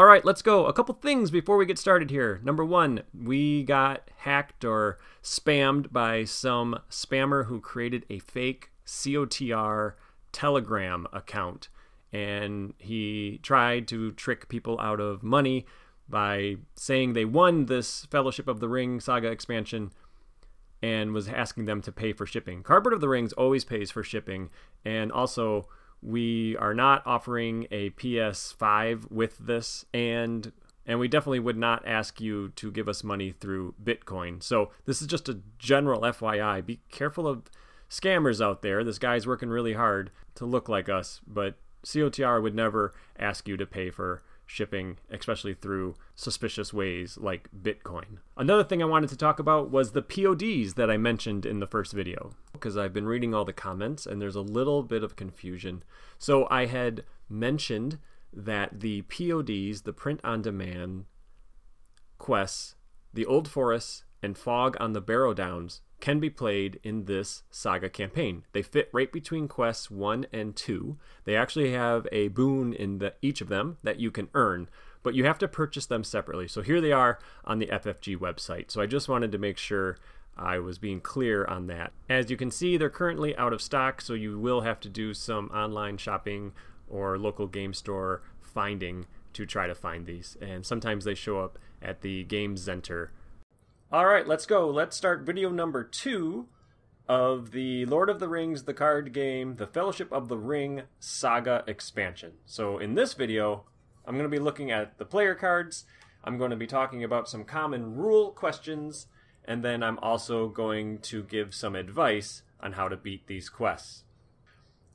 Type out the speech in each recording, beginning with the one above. All right, let's go. A couple things before we get started here. Number one, we got hacked or spammed by some spammer who created a fake COTR Telegram account, and he tried to trick people out of money by saying they won this Fellowship of the Ring saga expansion and was asking them to pay for shipping. Cardboard of the Rings always pays for shipping, and also we are not offering a PS5 with this, and we definitely would not ask you to give us money through Bitcoin. So this is just a general FYI. Be careful of scammers out there. This guy's working really hard to look like us, but COTR would never ask you to pay for shipping, especially through suspicious ways like Bitcoin. Another thing I wanted to talk about was the PODs that I mentioned in the first video, because I've been reading all the comments and there's a little bit of confusion. So I had mentioned that the PODs, the print-on-demand quests, the Old Forests, and Fog on the Barrow Downs can be played in this saga campaign. They fit right between quests 1 and 2. They actually have a boon in each of them that you can earn, but you have to purchase them separately. So here they are on the FFG website. So I just wanted to make sure I was being clear on that. As you can see, they're currently out of stock, so you will have to do some online shopping or local game store finding to try to find these. And sometimes they show up at the Game Center. All right, let's go. Let's start video number 2 of the Lord of the Rings, the card game, the Fellowship of the Ring saga expansion. So in this video, I'm going to be looking at the player cards. I'm going to be talking about some common rule questions, and then I'm also going to give some advice on how to beat these quests.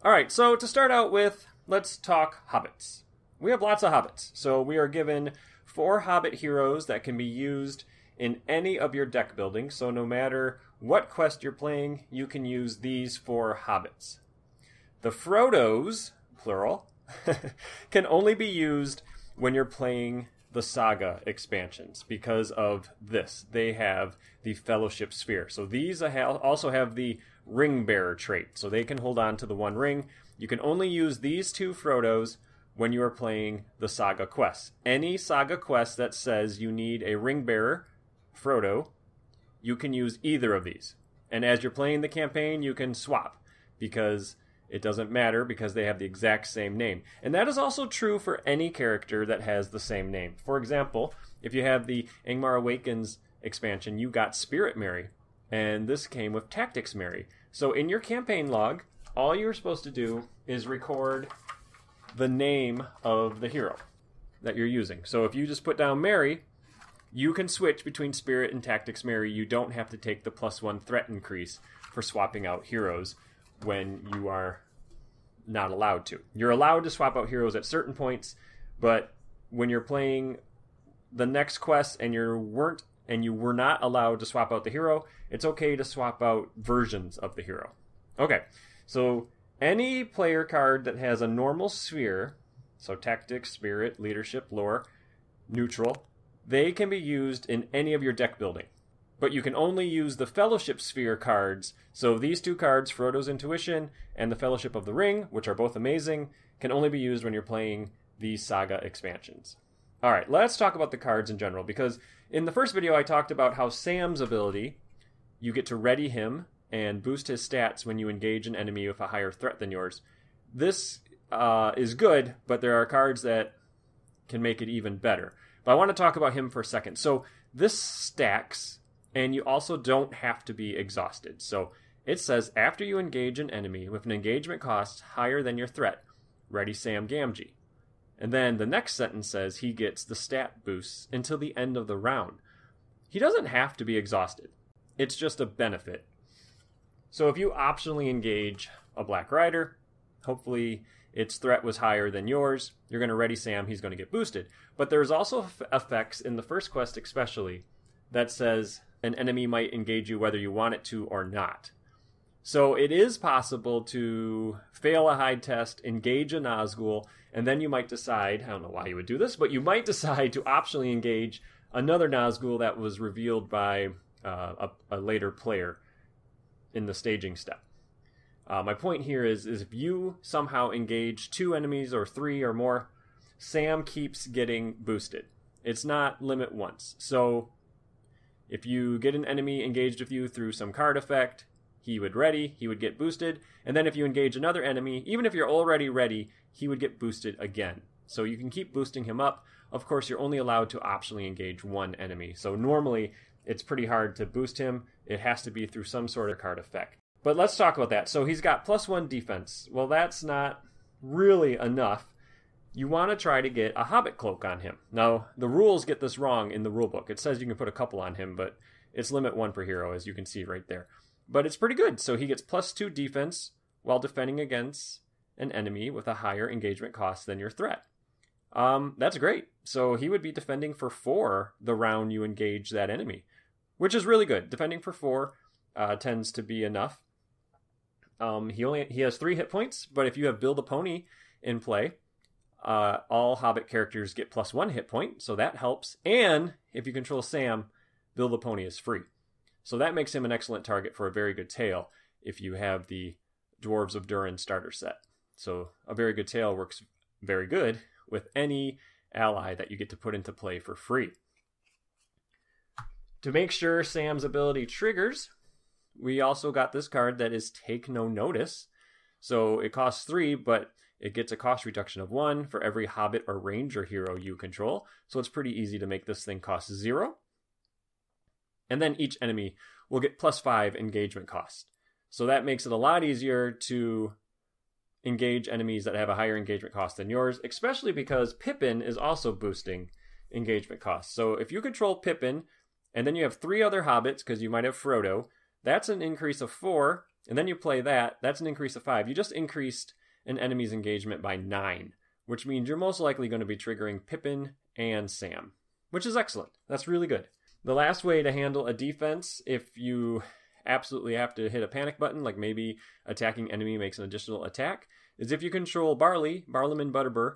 All right, so to start out with, let's talk hobbits. We have lots of hobbits. So we are given 4 hobbit heroes that can be used in any of your deck building, so no matter what quest you're playing, you can use these 4 hobbits. The Frodos, plural, can only be used when you're playing the saga expansions because of this. They have the Fellowship Sphere. So these also have the Ring Bearer trait, so they can hold on to the one ring. You can only use these 2 Frodos when you are playing the saga quest. Any saga quest that says you need a Ring Bearer Frodo, you can use either of these. And as you're playing the campaign, you can swap, because it doesn't matter because they have the exact same name. And that is also true for any character that has the same name. For example, if you have the Angmar Awakens expansion, you got Spirit Merry, and this came with Tactics Merry. So in your campaign log, all you're supposed to do is record the name of the hero that you're using. So if you just put down Merry, you can switch between Spirit and Tactics Merry. You don't have to take the +1 threat increase for swapping out heroes when you are not allowed to. You're allowed to swap out heroes at certain points, but when you're playing the next quest and you were not allowed to swap out the hero, it's okay to swap out versions of the hero. Okay, so any player card that has a normal sphere, so Tactics, Spirit, Leadership, Lore, Neutral, they can be used in any of your deck building, but you can only use the Fellowship Sphere cards. So these 2 cards, Frodo's Intuition and the Fellowship of the Ring, which are both amazing, can only be used when you're playing these saga expansions. All right, let's talk about the cards in general, because in the first video I talked about how Sam's ability, you get to ready him and boost his stats when you engage an enemy with a higher threat than yours. This is good, but there are cards that can make it even better. But I want to talk about him for a second. So this stacks, and you also don't have to be exhausted. So it says, after you engage an enemy with an engagement cost higher than your threat, ready Sam Gamgee. And then the next sentence says he gets the stat boosts until the end of the round. He doesn't have to be exhausted. It's just a benefit. So if you optionally engage a Black Rider, hopefully its threat was higher than yours, you're going to ready Sam, he's going to get boosted. But there's also effects in the first quest especially that says an enemy might engage you whether you want it to or not. So it is possible to fail a hide test, engage a Nazgul, and then you might decide, I don't know why you would do this, but you might decide to optionally engage another Nazgul that was revealed by a later player in the staging step. My point here is if you somehow engage 2 enemies or 3 or more, Sam keeps getting boosted. It's not limit once. So if you get an enemy engaged with you through some card effect, he would ready, he would get boosted, and then if you engage another enemy, even if you're already ready, he would get boosted again. So you can keep boosting him up. Of course, you're only allowed to optionally engage one enemy. So normally, it's pretty hard to boost him. It has to be through some sort of card effect. But let's talk about that. So he's got +1 defense. Well, that's not really enough. You want to try to get a Hobbit cloak on him. Now, the rules get this wrong in the rulebook. It says you can put a couple on him, but it's limit 1 per hero, as you can see right there. But it's pretty good. So he gets +2 defense while defending against an enemy with a higher engagement cost than your threat. That's great. So he would be defending for 4 the round you engage that enemy, which is really good. Defending for 4 tends to be enough. He has 3 hit points, but if you have Bill the Pony in play, all Hobbit characters get +1 hit point, so that helps. And if you control Sam, Bill the Pony is free. So that makes him an excellent target for a very good tail if you have the Dwarves of Durin starter set. So a very good tail works very good with any ally that you get to put into play for free. To make sure Sam's ability triggers, we also got this card that is Take No Notice. So it costs 3, but it gets a cost reduction of 1 for every Hobbit or Ranger hero you control. So it's pretty easy to make this thing cost 0. And then each enemy will get +5 engagement cost. So that makes it a lot easier to engage enemies that have a higher engagement cost than yours, especially because Pippin is also boosting engagement costs. So if you control Pippin, and then you have 3 other Hobbits, because you might have Frodo, that's an increase of 4, and then you play that, that's an increase of 5. You just increased an enemy's engagement by 9, which means you're most likely going to be triggering Pippin and Sam, which is excellent. That's really good. The last way to handle a defense, if you absolutely have to hit a panic button, like maybe attacking enemy makes an additional attack, is if you control Barliman Butterbur,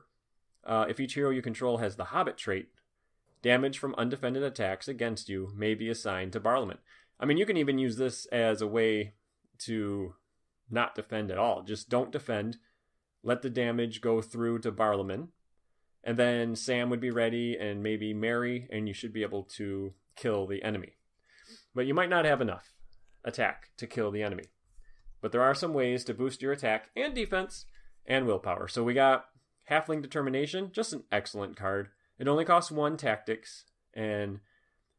if each hero you control has the Hobbit trait, damage from undefended attacks against you may be assigned to Barliman. I mean, you can even use this as a way to not defend at all. Just don't defend, let the damage go through to Barliman, and then Sam would be ready, and maybe Merry, and you should be able to kill the enemy. But you might not have enough attack to kill the enemy. But there are some ways to boost your attack and defense and willpower. So we got Halfling Determination, just an excellent card. It only costs 1 tactics, and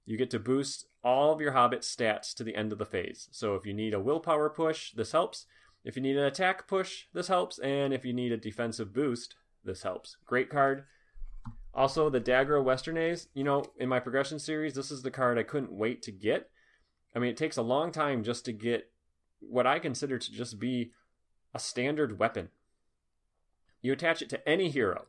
you get to boost all of your Hobbit stats to the end of the phase. So if you need a willpower push, this helps. If you need an attack push, this helps. And if you need a defensive boost, this helps. Great card. Also, the Dagger of Westernays, you know, in my progression series, this is the card I couldn't wait to get. I mean, it takes a long time just to get what I consider to just be a standard weapon. You attach it to any hero,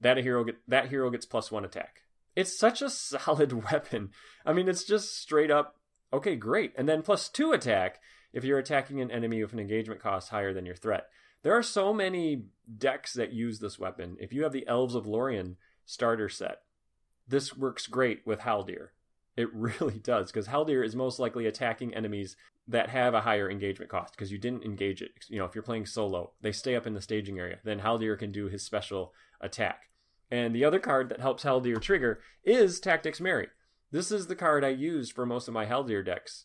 that hero gets +1 attack. It's such a solid weapon. I mean, it's just straight up, okay, great. And then +2 attack if you're attacking an enemy with an engagement cost higher than your threat. There are so many decks that use this weapon. If you have the Elves of Lorien starter set, this works great with Haldir. It really does, because Haldir is most likely attacking enemies that have a higher engagement cost, because you didn't engage it. You know, if you're playing solo, they stay up in the staging area. Then Haldir can do his special attack. And the other card that helps Haldir trigger is Tactics Merry. This is the card I used for most of my Haldir decks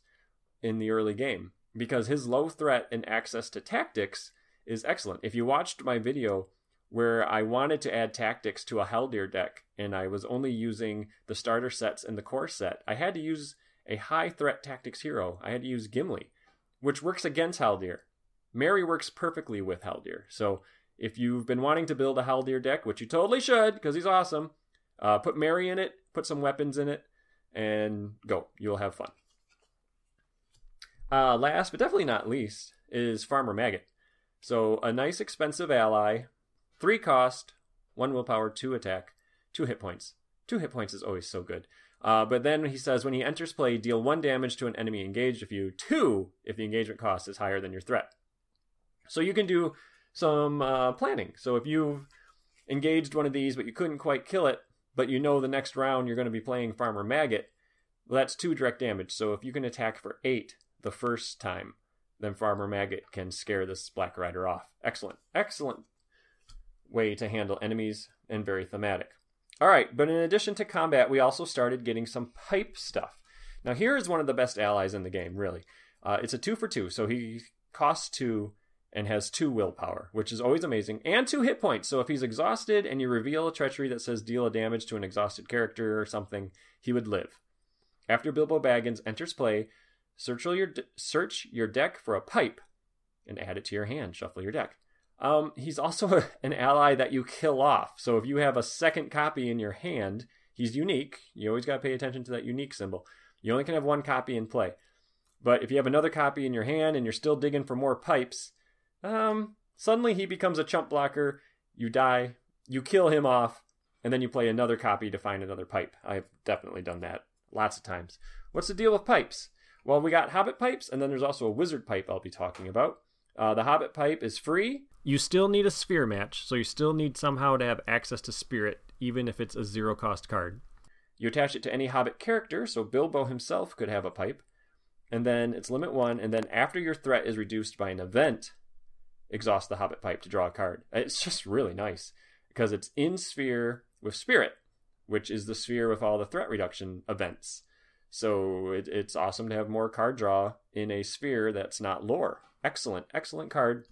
in the early game, because his low threat and access to tactics is excellent. If you watched my video where I wanted to add tactics to a Haldir deck, and I was only using the starter sets and the core set, I had to use a high threat tactics hero. I had to use Gimli, which works against Haldir. Merry works perfectly with Haldir. So if you've been wanting to build a Haldir deck, which you totally should, because he's awesome, put Merry in it, put some weapons in it, and go. You'll have fun. Last, but definitely not least, is Farmer Maggot. So a nice expensive ally, 3 cost, 1 willpower, 2 attack, 2 hit points. 2 hit points is always so good. But then he says, when he enters play, deal 1 damage to an enemy engaged with you, 2 if the engagement cost is higher than your threat. So you can do some planning. So if you've engaged one of these, but you couldn't quite kill it, but you know the next round you're going to be playing Farmer Maggot, well, that's 2 direct damage. So if you can attack for 8 the first time, then Farmer Maggot can scare this Black Rider off. Excellent. Excellent way to handle enemies and very thematic. All right, but in addition to combat, we also started getting some pipe stuff. Now here is one of the best allies in the game, really. It's a 2 for 2, so he costs 2 and has 2 willpower, which is always amazing, and 2 hit points. So if he's exhausted and you reveal a treachery that says deal a damage to an exhausted character or something, he would live. After Bilbo Baggins enters play, search your deck for a pipe and add it to your hand. Shuffle your deck. He's also an ally that you kill off. So if you have a second copy in your hand, he's unique. You always got to pay attention to that unique symbol. You only can have 1 copy in play. But if you have another copy in your hand and you're still digging for more pipes, suddenly he becomes a chump blocker. You die, you kill him off, and then you play another copy to find another pipe. I've definitely done that lots of times. What's the deal with pipes? Well, we got Hobbit pipes, and then there's also a Wizard pipe I'll be talking about. The Hobbit pipe is free. You still need a sphere match, so you still need somehow to have access to spirit, even if it's a 0-cost card. You attach it to any Hobbit character, so Bilbo himself could have a pipe. And then it's limit 1, and then after your threat is reduced by an event, exhaust the Hobbit pipe to draw a card. It's just really nice, because it's in sphere with spirit, which is the sphere with all the threat reduction events. So it's awesome to have more card draw in a sphere that's not lore. Excellent, excellent card.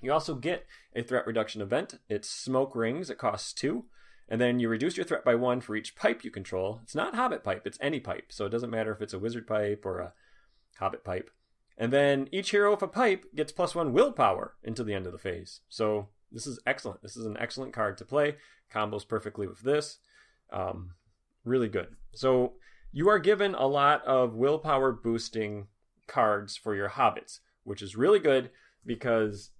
You also get a threat reduction event. It's smoke rings. It costs 2. And then you reduce your threat by 1 for each pipe you control. It's not Hobbit pipe. It's any pipe. So it doesn't matter if it's a Wizard pipe or a Hobbit pipe. And then each hero with a pipe gets +1 willpower until the end of the phase. So this is excellent. This is an excellent card to play. Combos perfectly with this. Really good. So you are given a lot of willpower boosting cards for your hobbits, which is really good because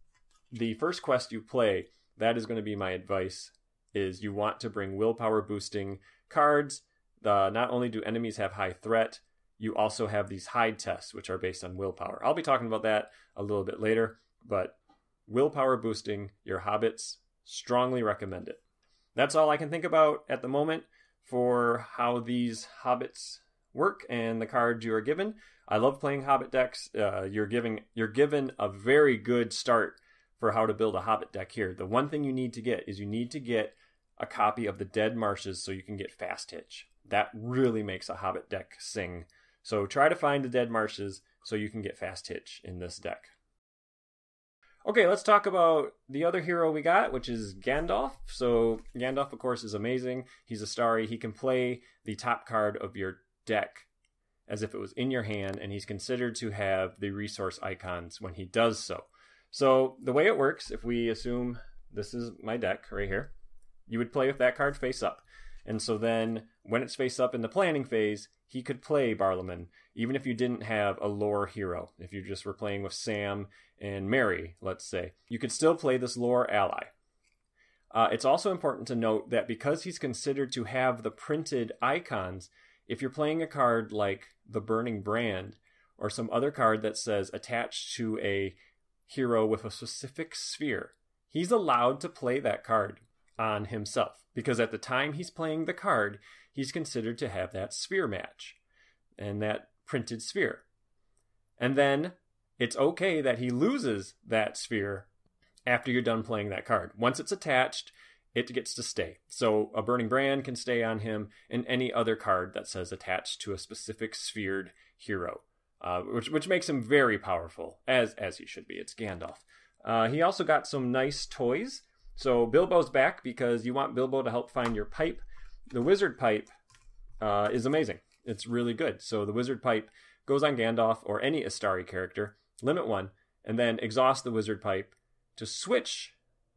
the first quest you play, that is going to be my advice, is you want to bring willpower boosting cards. Not only do enemies have high threat, you also have these hide tests, which are based on willpower. I'll be talking about that a little bit later, but willpower boosting your hobbits, strongly recommend it. That's all I can think about at the moment for how these hobbits work and the cards you are given. I love playing hobbit decks. You're given a very good start for how to build a hobbit deck here. The one thing you need to get is you need to get a copy of the Dead Marshes so you can get fast hitch. That really makes a hobbit deck sing. So try to find the Dead Marshes so you can get fast hitch in this deck. Okay, let's talk about the other hero we got, which is Gandalf. So Gandalf, of course, is amazing. He's a starry. He can play the top card of your deck as if it was in your hand, and he's considered to have the resource icons when he does so. So the way it works, if we assume this is my deck right here, you would play with that card face up. And so then when it's face up in the planning phase, he could play Barliman, even if you didn't have a lore hero. If you just were playing with Sam and Merry, let's say, you could still play this lore ally. It's also important to note that because he's considered to have the printed icons, if you're playing a card like the Burning Brand or some other card that says attached to a hero with a specific sphere, he's allowed to play that card on himself, because at the time he's playing the card, he's considered to have that sphere match and that printed sphere. And then it's okay that he loses that sphere after you're done playing that card. Once it's attached, it gets to stay. So a Burning Brand can stay on him, and any other card that says attached to a specific sphered hero. Which makes him very powerful, as he should be. It's Gandalf. He also got some nice toys. So Bilbo's back because you want Bilbo to help find your pipe. The Wizard pipe is amazing. It's really good. So the Wizard pipe goes on Gandalf or any Istari character, limit 1, and then exhaust the Wizard pipe to switch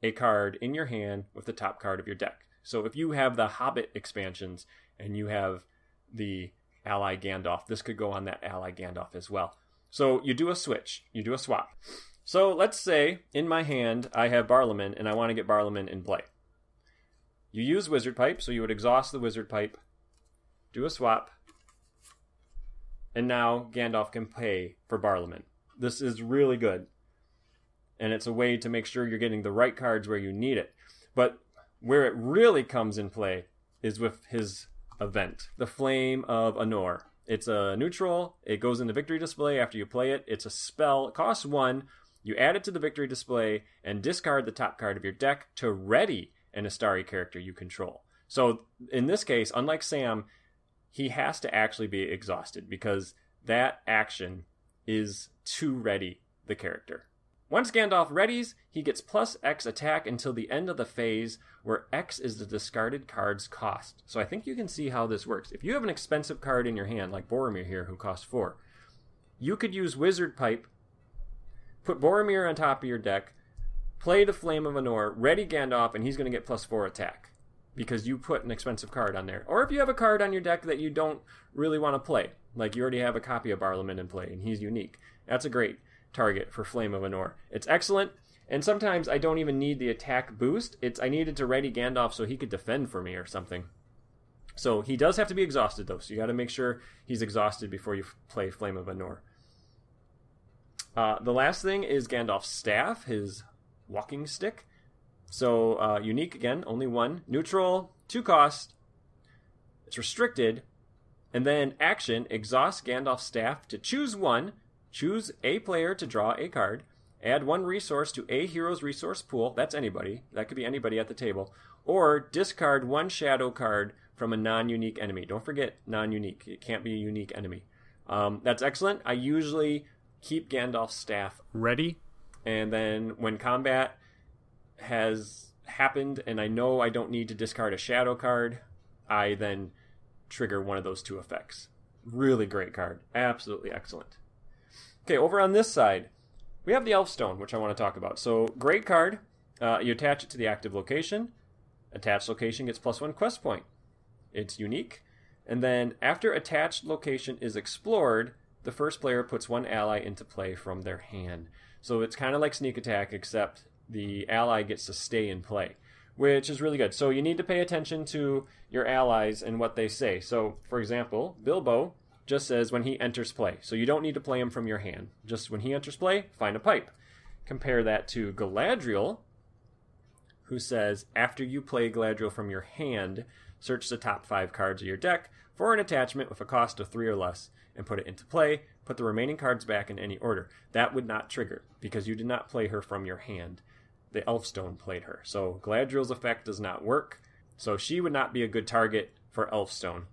a card in your hand with the top card of your deck. So if you have the Hobbit expansions and you have the Ally Gandalf, this could go on that Ally Gandalf as well. So you do a switch, you do a swap. So let's say in my hand I have Barliman and I want to get Barliman in play. You use Wizard Pipe, so you would exhaust the Wizard Pipe, do a swap, and now Gandalf can pay for Barliman. This is really good, and it's a way to make sure you're getting the right cards where you need it. But where it really comes in play is with his event, the Flame of Anor. It's a neutral. It goes into victory display after you play it. It's a spell. It costs 1, You add it to the victory display and discard the top card of your deck to ready an Astari character you control. So in this case, unlike Sam, he has to actually be exhausted because that action is to ready the character. Once Gandalf readies, he gets plus X attack until the end of the phase, where X is the discarded card's cost. So I think you can see how this works. If you have an expensive card in your hand, like Boromir here, who costs 4, you could use Wizard Pipe, put Boromir on top of your deck, play the Flame of Anor, ready Gandalf, and he's going to get plus 4 attack because you put an expensive card on there. Or if you have a card on your deck that you don't really want to play, like you already have a copy of Barliman in play and he's unique, that's a great target for Flame of Anor. It's excellent, and sometimes I don't even need the attack boost. I needed to ready Gandalf so he could defend for me or something. So he does have to be exhausted though, so you got to make sure he's exhausted before you play Flame of Anor. The last thing is Gandalf's Staff, his walking stick. So unique again, only one. Neutral, 2 cost. It's restricted, and then action, exhaust Gandalf's Staff to choose one. Choose a player to draw a card. Add 1 resource to a hero's resource pool. That's anybody. That could be anybody at the table. Or discard 1 shadow card from a non-unique enemy. Don't forget non-unique. It can't be a unique enemy. That's excellent. I usually keep Gandalf's Staff ready. And then when combat has happened and I know I don't need to discard a shadow card, I then trigger one of those 2 effects. Really great card. Absolutely excellent. Okay, over on this side, we have the Elfstone, which I want to talk about. So, great card. You attach it to the active location. Attached location gets plus 1 quest point. It's unique. And then, after attached location is explored, the first player puts 1 ally into play from their hand. So, it's kind of like sneak attack, except the ally gets to stay in play, which is really good. So, you need to pay attention to your allies and what they say. So, for example, Bilbo just says when he enters play. So you don't need to play him from your hand. Just when he enters play, find a pipe. Compare that to Galadriel, who says, after you play Galadriel from your hand, search the top 5 cards of your deck for an attachment with a cost of 3 or less and put it into play. Put the remaining cards back in any order. That would not trigger because you did not play her from your hand. The Elfstone played her. So Galadriel's effect does not work. So she would not be a good target for Elfstone.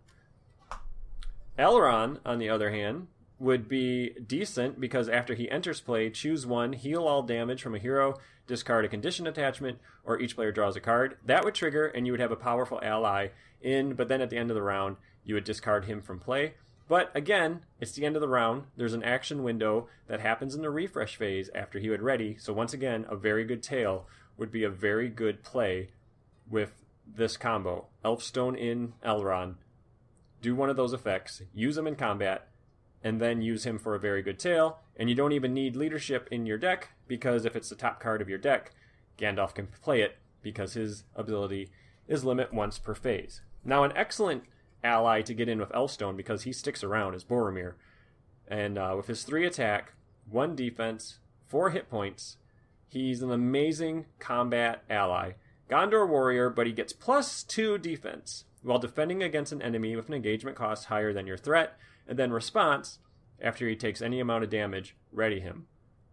Elrond, on the other hand, would be decent because after he enters play, choose 1, heal all damage from a hero, discard a condition attachment, or each player draws a card. That would trigger, and you would have a powerful ally in, but then at the end of the round, you would discard him from play. But again, it's the end of the round. There's an action window that happens in the refresh phase after he would ready. So once again, a very good tail would be a very good play with this combo. Elfstone in Elrond. Do one of those effects, use him in combat, and then use him for a very good tail. And you don't even need leadership in your deck, because if it's the top card of your deck, Gandalf can play it, because his ability is limit once per phase. Now, an excellent ally to get in with Elfstone, because he sticks around, is Boromir. And with his 3 attack, 1 defense, 4 hit points, he's an amazing combat ally. Gondor warrior, but he gets plus 2 defense while defending against an enemy with an engagement cost higher than your threat, and then response, after he takes any amount of damage, ready him.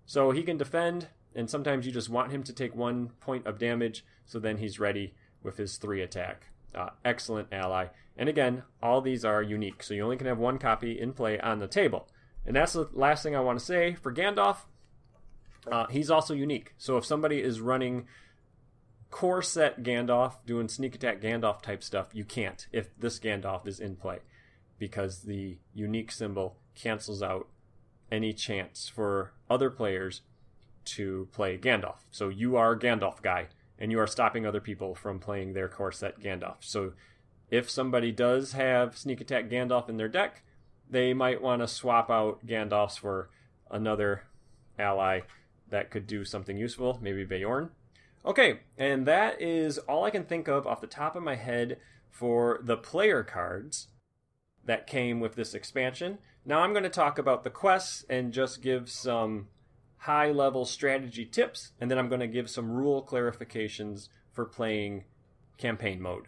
So he can defend, and sometimes you just want him to take 1 point of damage, so then he's ready with his 3 attack. Excellent ally. And again, all these are unique, so you only can have 1 copy in play on the table. And that's the last thing I want to say. For Gandalf, he's also unique. So if somebody is running core set Gandalf, doing sneak attack Gandalf type stuff, you can't if this Gandalf is in play, because the unique symbol cancels out any chance for other players to play Gandalf. So you are a Gandalf guy, and you are stopping other people from playing their core set Gandalf. So if somebody does have sneak attack Gandalf in their deck, they might want to swap out Gandalfs for another ally that could do something useful, maybe Bayorn. Okay, and that is all I can think of off the top of my head for the player cards that came with this expansion. Now I'm going to talk about the quests and just give some high-level strategy tips, and then I'm going to give some rule clarifications for playing campaign mode.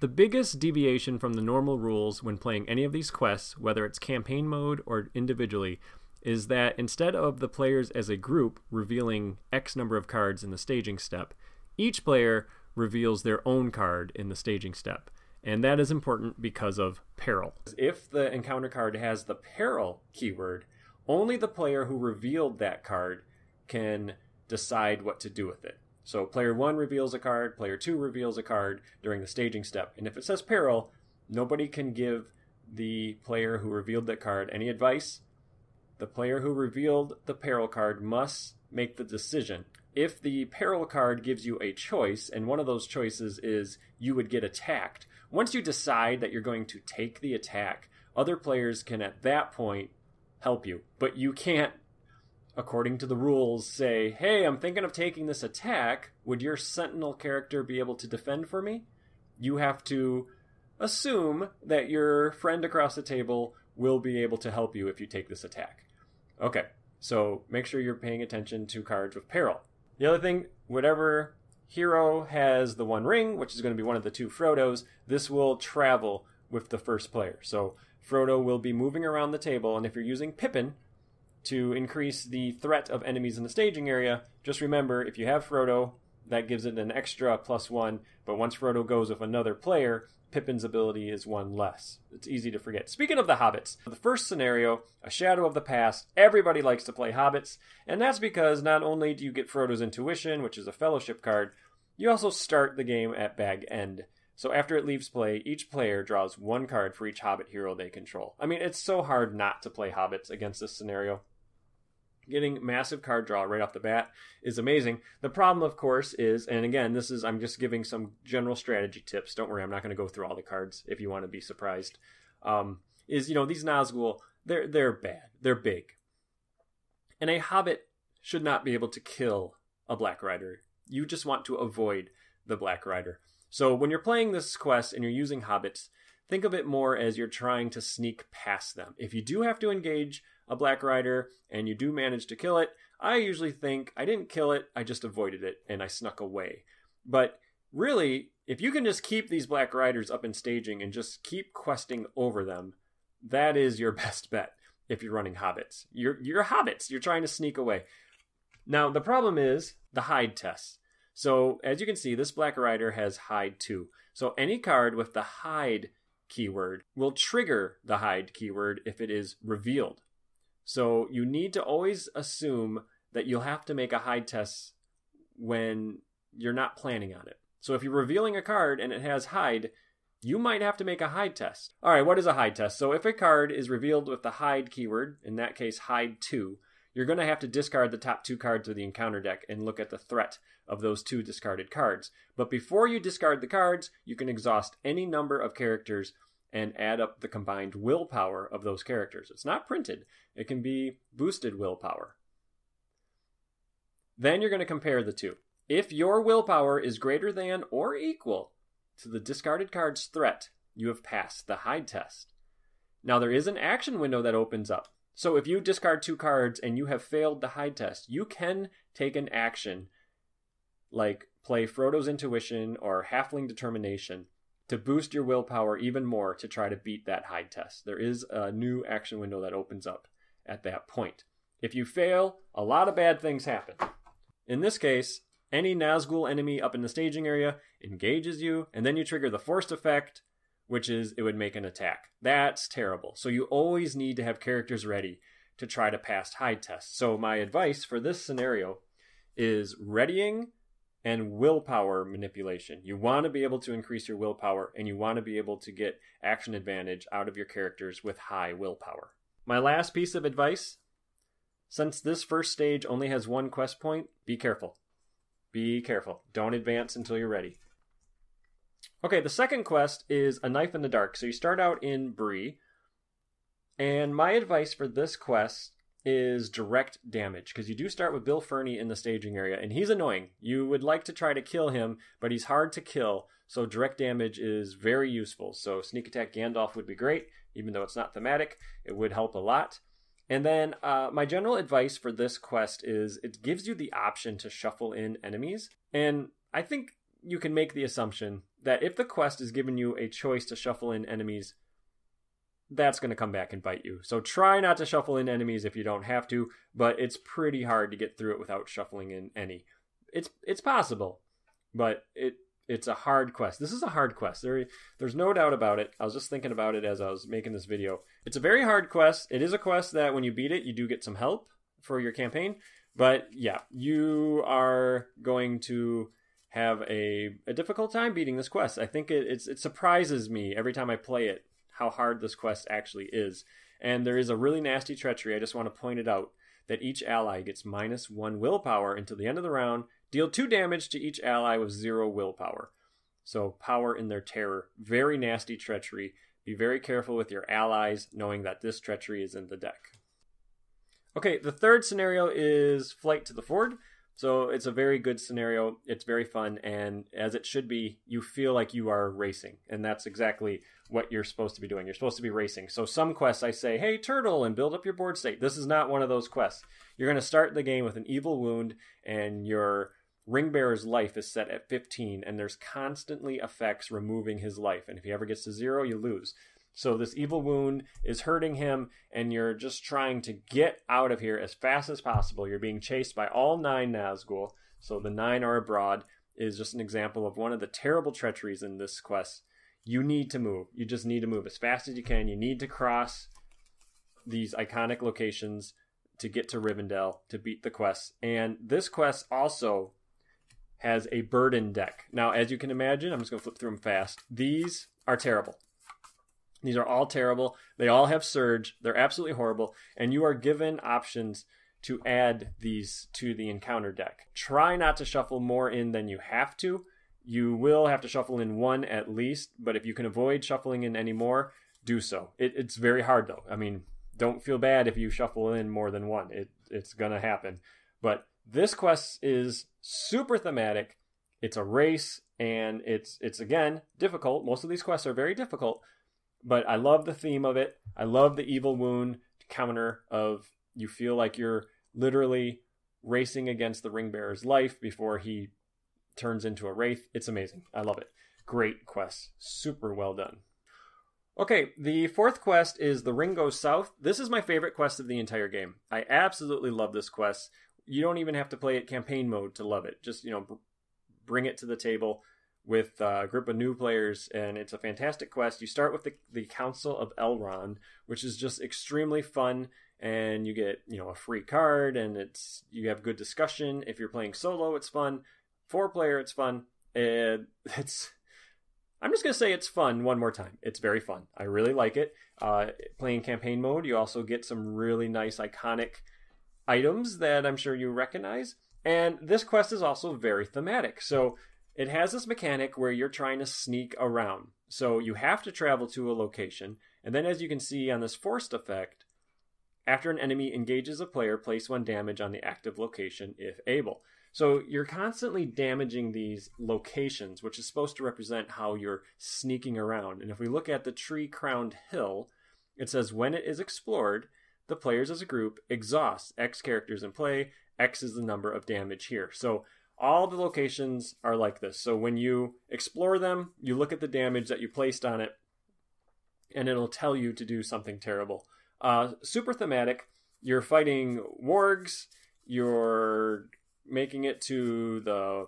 The biggest deviation from the normal rules when playing any of these quests, whether it's campaign mode or individually, is that instead of the players as a group revealing X number of cards in the staging step, each player reveals their own card in the staging step. And that is important because of peril. If the encounter card has the peril keyword, only the player who revealed that card can decide what to do with it. So player 1 reveals a card, player 2 reveals a card during the staging step. And if it says peril, nobody can give the player who revealed that card any advice. The player who revealed the peril card must make the decision. If the peril card gives you a choice, and one of those choices is you would get attacked, once you decide that you're going to take the attack, other players can at that point help you. But you can't, according to the rules, say, hey, I'm thinking of taking this attack. Would your sentinel character be able to defend for me? You have to assume that your friend across the table will be able to help you if you take this attack. Okay, so make sure you're paying attention to cards with peril. The other thing, whatever hero has the one ring, which is going to be one of the two Frodos, this will travel with the first player. So Frodo will be moving around the table, and if you're using Pippin to increase the threat of enemies in the staging area, just remember, if you have Frodo, that gives it an extra +1, but once Frodo goes with another player, Pippin's ability is 1 less. It's easy to forget. Speaking of the hobbits, the first scenario, A Shadow of the Past, everybody likes to play hobbits, and that's because not only do you get Frodo's Intuition, which is a fellowship card, you also start the game at bag end. So after it leaves play, each player draws 1 card for each hobbit hero they control. I mean, it's so hard not to play hobbits against this scenario. Getting massive card draw right off the bat is amazing. The problem, of course, is, and again, this is, I'm just giving some general strategy tips. Don't worry, I'm not going to go through all the cards if you want to be surprised. Is, you know, these Nazgul, they're bad. They're big. And a hobbit should not be able to kill a Black Rider. You just want to avoid the Black Rider. So when you're playing this quest and you're using hobbits, think of it more as you're trying to sneak past them. If you do have to engage a Black Rider and you do manage to kill it, I usually think, I didn't kill it, I just avoided it and I snuck away. But really, if you can just keep these Black Riders up in staging and just keep questing over them, that is your best bet if you're running hobbits. You're hobbits, you're trying to sneak away. Now, the problem is the hide test. So, as you can see, this Black Rider has hide 2. So, any card with the hide keyword will trigger the hide keyword if it is revealed. So you need to always assume that you'll have to make a hide test when you're not planning on it. So if you're revealing a card and it has hide, you might have to make a hide test. All right, what is a hide test? So if a card is revealed with the hide keyword, in that case hide 2, you're going to have to discard the top 2 cards of the encounter deck and look at the threat of those 2 discarded cards. But before you discard the cards, you can exhaust any number of characters and add up the combined willpower of those characters. It's not printed. It can be boosted willpower. Then you're going to compare the 2. If your willpower is greater than or equal to the discarded card's threat, you have passed the hide test. Now there is an action window that opens up. So if you discard 2 cards and you have failed the hide test, you can take an action like play Frodo's Intuition or Halfling Determination to boost your willpower even more to try to beat that hide test. There is a new action window that opens up at that point. If you fail, a lot of bad things happen. In this case, any Nazgul enemy up in the staging area engages you, and then you trigger the forced effect, which is it would make an attack. That's terrible. So you always need to have characters ready to try to pass hide tests. So my advice for this scenario is readying and willpower manipulation. You want to be able to increase your willpower, and you want to be able to get action advantage out of your characters with high willpower. My last piece of advice, since this first stage only has 1 quest point, be careful. Be careful. Don't advance until you're ready. Okay, the second quest is A Knife in the Dark. So you start out in Bree, and my advice for this quest is direct damage, because you do start with Bill Fernie in the staging area, and he's annoying. You would like to try to kill him, but he's hard to kill, so direct damage is very useful. So Sneak Attack Gandalf would be great, even though it's not thematic. It would help a lot. And then my general advice for this quest is it gives you the option to shuffle in enemies, and I think you can make the assumption that if the quest is giving you a choice to shuffle in enemies, that's going to come back and bite you. So try not to shuffle in enemies if you don't have to, but it's pretty hard to get through it without shuffling in any. It's possible, but it's a hard quest. This is a hard quest. There's no doubt about it. I was just thinking about it as I was making this video. It's a very hard quest. It is a quest that when you beat it, you do get some help for your campaign. But yeah, you are going to have a difficult time beating this quest. I think it surprises me every time I play it how hard this quest actually is. And there is a really nasty treachery. I just want to point it out that each ally gets -1 willpower until the end of the round. Deal 2 damage to each ally with 0 willpower. So power in their terror. Very nasty treachery. Be very careful with your allies knowing that this treachery is in the deck. Okay, the third scenario is Flight to the Ford. So it's a very good scenario. It's very fun, and as it should be, you feel like you are racing, and that's exactly what you're supposed to be doing. You're supposed to be racing. So some quests I say, hey, turtle, and build up your board state. This is not one of those quests. You're going to start the game with an evil wound, and your ringbearer's life is set at 15, and there's constantly effects removing his life, and if he ever gets to 0, you lose. So this evil wound is hurting him, and you're just trying to get out of here as fast as possible. You're being chased by all 9 Nazgul, so the 9 are abroad is just an example of one of the terrible treacheries in this quest. You need to move. You just need to move as fast as you can. You need to cross these iconic locations to get to Rivendell to beat the quest. And this quest also has a burden deck. Now, as you can imagine, I'm just going to flip through them fast. These are terrible. These are all terrible. They all have surge. They're absolutely horrible. And you are given options to add these to the encounter deck. Try not to shuffle more in than you have to. You will have to shuffle in 1 at least, but if you can avoid shuffling in any more, do so. It's very hard though. I mean, don't feel bad if you shuffle in more than 1. It's going to happen. But this quest is super thematic. It's a race, and it's again, difficult. Most of these quests are very difficult. But I love the theme of it. I love the evil wound counter of you feel like you're literally racing against the ringbearer's life before he turns into a wraith. It's amazing. I love it. Great quest. Super well done. Okay, the fourth quest is The Ring Goes South. This is my favorite quest of the entire game. I absolutely love this quest. You don't even have to play it campaign mode to love it. Just, bring it to the table with a group of new players, and it's a fantastic quest. You start with the Council of Elrond, which is just extremely fun, and you get, a free card, and you have good discussion. If you're playing solo, it's fun. 4-player, it's fun. And I'm just going to say it's fun one more time. It's very fun. I really like it. Playing campaign mode, you also get some really nice iconic items that I'm sure you recognize. And this quest is also very thematic. So it has this mechanic where you're trying to sneak around. So you have to travel to a location. And then as you can see on this forced effect, after an enemy engages a player, place 1 damage on the active location if able. So you're constantly damaging these locations, which is supposed to represent how you're sneaking around. And if we look at the tree-crowned hill, it says when it is explored, the players as a group exhaust X characters in play. X is the number of damage here. So all the locations are like this. So when you explore them, you look at the damage that you placed on it, and it'll tell you to do something terrible. Super thematic. You're fighting wargs. You're making it to the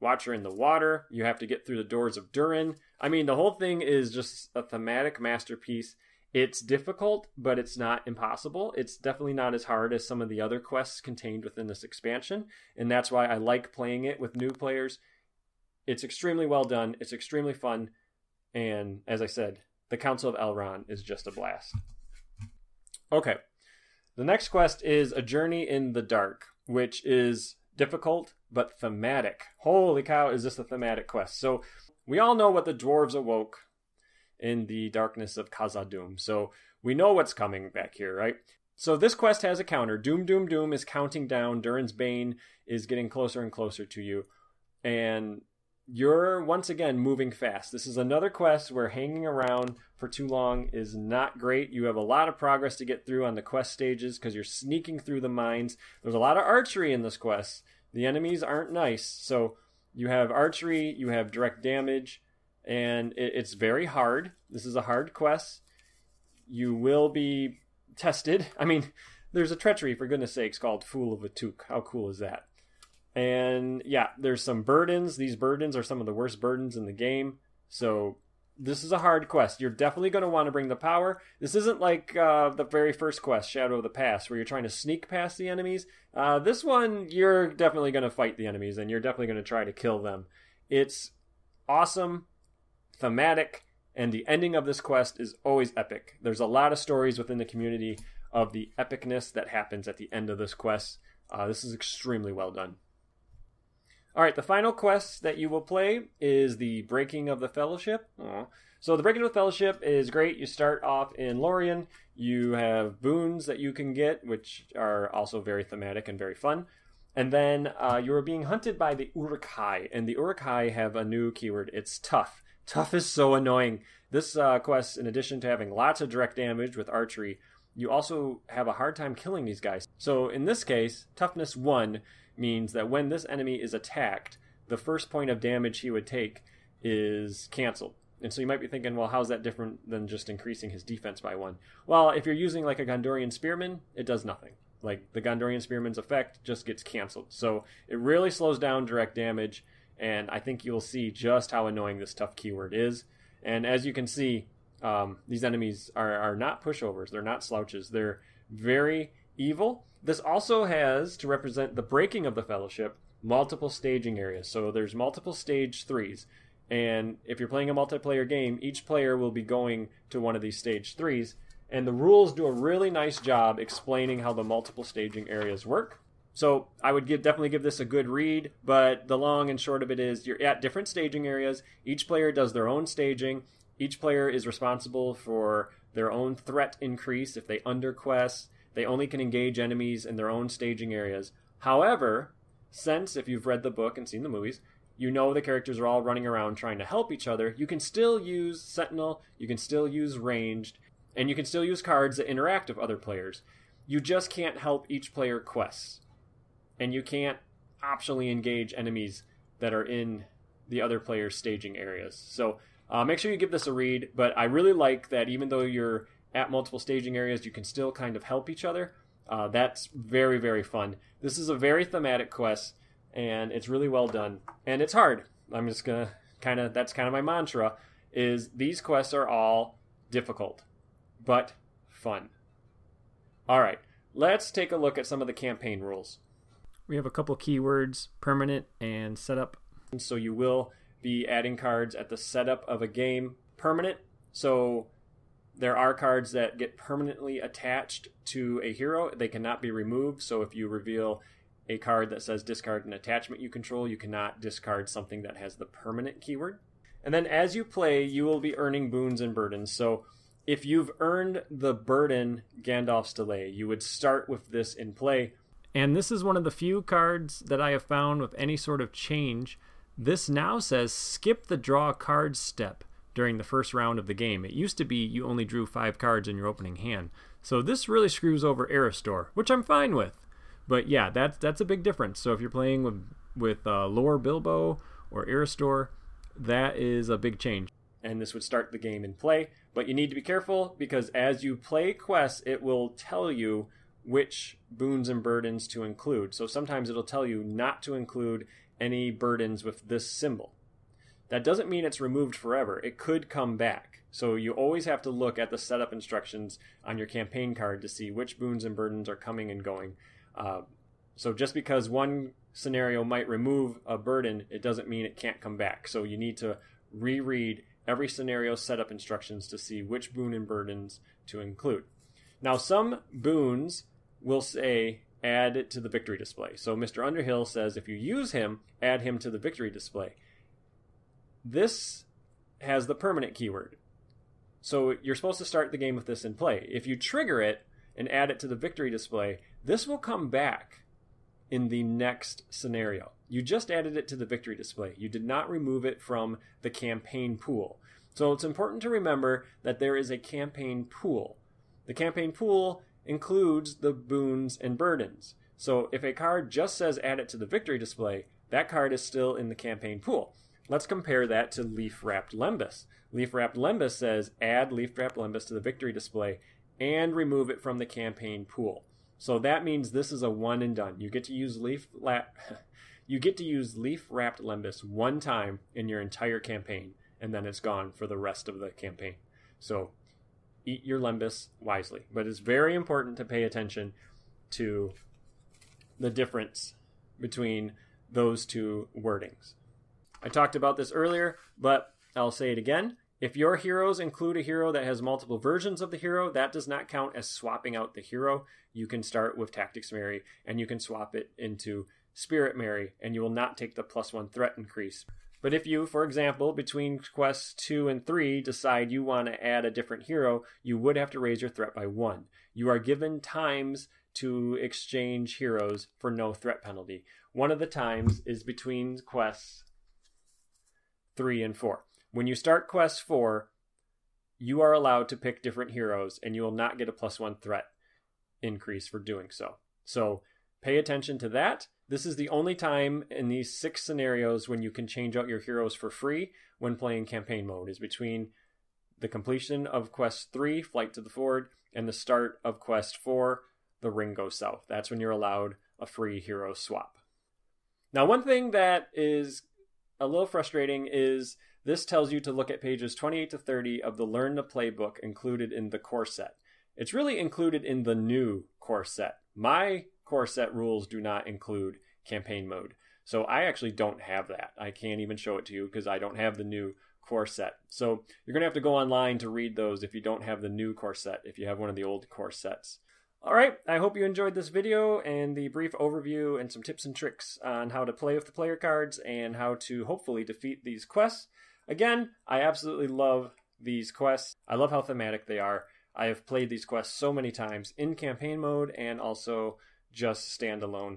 Watcher in the Water. You have to get through the doors of Durin. I mean, the whole thing is just a thematic masterpiece. It's difficult, but it's not impossible. It's definitely not as hard as some of the other quests contained within this expansion, and that's why I like playing it with new players. It's extremely well done. It's extremely fun, and as I said, the Council of Elrond is just a blast. Okay, the next quest is A Journey in the Dark, which is difficult but thematic. Holy cow, is this a thematic quest. So we all know what the dwarves awoke in the darkness of Khazad-dûm. So we know what's coming back here, right? So this quest has a counter. Doom, doom, doom is counting down. Durin's Bane is getting closer and closer to you. And you're, once again, moving fast. This is another quest where hanging around for too long is not great. You have a lot of progress to get through on the quest stages because you're sneaking through the mines. There's a lot of archery in this quest. The enemies aren't nice. So you have archery, you have direct damage, and it's very hard. This is a hard quest. You will be tested. I mean, there's a treachery, for goodness sakes, called Fool of a Took. How cool is that? And yeah, there's some burdens. These burdens are some of the worst burdens in the game. So this is a hard quest. You're definitely going to want to bring the power. This isn't like the very first quest, Shadow of the Past, where you're trying to sneak past the enemies. This one, you're definitely going to fight the enemies, and you're definitely going to try to kill them. It's awesome, thematic, and the ending of this quest is always epic. There's a lot of stories within the community of the epicness that happens at the end of this quest. This is extremely well done. All right, the final quest that you will play is the Breaking of the Fellowship. Aww. So the Breaking of the Fellowship is great. You start off in Lorien. You have boons that you can get, which are also very thematic and very fun. And then you are being hunted by the Uruk-hai, and the Uruk-hai have a new keyword. It's tough. Tough is so annoying. This quest, in addition to having lots of direct damage with archery, you also have a hard time killing these guys. So in this case, toughness 1 means that when this enemy is attacked, the first point of damage he would take is canceled. And so you might be thinking, well, how's that different than just increasing his defense by 1? Well, if you're using like a Gondorian Spearman, it does nothing. Like the Gondorian Spearman's effect just gets canceled. So it really slows down direct damage, and I think you'll see just how annoying this tough keyword is. And as you can see, these enemies are not pushovers. They're not slouches. They're very evil. This also has, to represent the breaking of the fellowship, multiple staging areas. So there's multiple stage 3s. And if you're playing a multiplayer game, each player will be going to one of these stage 3s. And the rules do a really nice job explaining how the multiple staging areas work. So I would definitely give this a good read, but the long and short of it is you're at different staging areas. Each player does their own staging. Each player is responsible for their own threat increase if they underquest. They only can engage enemies in their own staging areas. However, since if you've read the book and seen the movies, you know the characters are all running around trying to help each other, you can still use Sentinel, you can still use Ranged, and you can still use cards that interact with other players. You just can't help each player quests. And you can't optionally engage enemies that are in the other player's staging areas. So make sure you give this a read, but I really like that even though you're at multiple staging areas, you can still kind of help each other. That's very, very fun. This is a very thematic quest, and it's really well done. And it's hard. I'm just going to that's kind of my mantra, is these quests are all difficult, but fun. All right, let's take a look at some of the campaign rules. We have a couple keywords, permanent and setup. So you will be adding cards at the setup of a game. Permanent, so there are cards that get permanently attached to a hero. They cannot be removed, so if you reveal a card that says discard an attachment you control, you cannot discard something that has the permanent keyword. And then as you play, you will be earning boons and burdens. So if you've earned the burden Gandalf's Delay, you would start with this in play. And this is one of the few cards that I have found with any sort of change. This now says skip the draw card step during the first round of the game. It used to be you only drew 5 cards in your opening hand. So this really screws over Aerostor, which I'm fine with. But yeah, that's a big difference. So if you're playing with Lore Bilbo or Aerostor, that is a big change. And this would start the game in play. But you need to be careful because as you play quests, it will tell you which boons and burdens to include. So sometimes it'll tell you not to include any burdens with this symbol. That doesn't mean it's removed forever. It could come back. So you always have to look at the setup instructions on your campaign card to see which boons and burdens are coming and going. So just because one scenario might remove a burden, it doesn't mean it can't come back. So you need to reread every scenario's setup instructions to see which boon and burdens to include. Now some boons will say add it to the victory display. So Mr. Underhill says if you use him, add him to the victory display. This has the permanent keyword. So you're supposed to start the game with this in play. If you trigger it and add it to the victory display, this will come back in the next scenario. You just added it to the victory display. You did not remove it from the campaign pool. So it's important to remember that there is a campaign pool. The campaign pool includes the boons and burdens. So if a card just says add it to the victory display, that card is still in the campaign pool. Let's compare that to Leaf Wrapped Lembas. Leaf Wrapped Lembas says add Leaf Wrapped Lembas to the victory display and remove it from the campaign pool. So that means this is a one and done. You get to use Leaf Wrapped Lembas one time in your entire campaign, and then it's gone for the rest of the campaign. So eat your Lembas wisely. But it's very important to pay attention to the difference between those two wordings. I talked about this earlier, but I'll say it again. If your heroes include a hero that has multiple versions of the hero, that does not count as swapping out the hero. You can start with Tactics Merry, and you can swap it into Spirit Merry, and you will not take the +1 threat increase. But if you, for example, between quests 2 and 3 decide you want to add a different hero, you would have to raise your threat by 1. You are given times to exchange heroes for no threat penalty. One of the times is between quests 3 and 4. When you start quest 4, you are allowed to pick different heroes, and you will not get a +1 threat increase for doing so. So pay attention to that. This is the only time in these 6 scenarios when you can change out your heroes for free when playing campaign mode, is between the completion of quest 3, Flight to the Ford, and the start of quest 4, The Ring Goes South. That's when you're allowed a free hero swap. Now, one thing that is a little frustrating is this tells you to look at pages 28 to 30 of the Learn to Play book included in the core set. It's really included in the new core set. My core set rules do not include campaign mode. So I actually don't have that. I can't even show it to you because I don't have the new core set. So you're going to have to go online to read those if you don't have the new core set, if you have one of the old core sets. All right, I hope you enjoyed this video and the brief overview and some tips and tricks on how to play with the player cards and how to hopefully defeat these quests. Again, I absolutely love these quests. I love how thematic they are. I have played these quests so many times in campaign mode and also just standalone.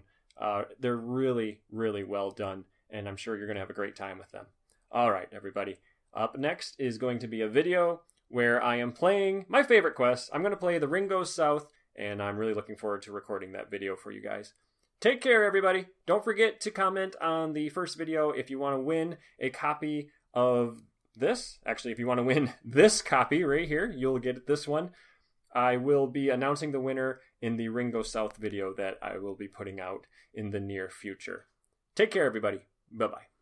They're really, really well done, and I'm sure you're going to have a great time with them. All right, everybody. Up next is going to be a video where I am playing my favorite quest. I'm going to play The Ring Goes South, and I'm really looking forward to recording that video for you guys. Take care, everybody. Don't forget to comment on the first video if you want to win a copy of this. Actually, if you want to win this copy right here, you'll get this one. I will be announcing the winner in the Ring Goes South video that I will be putting out in the near future. Take care, everybody. Bye-bye.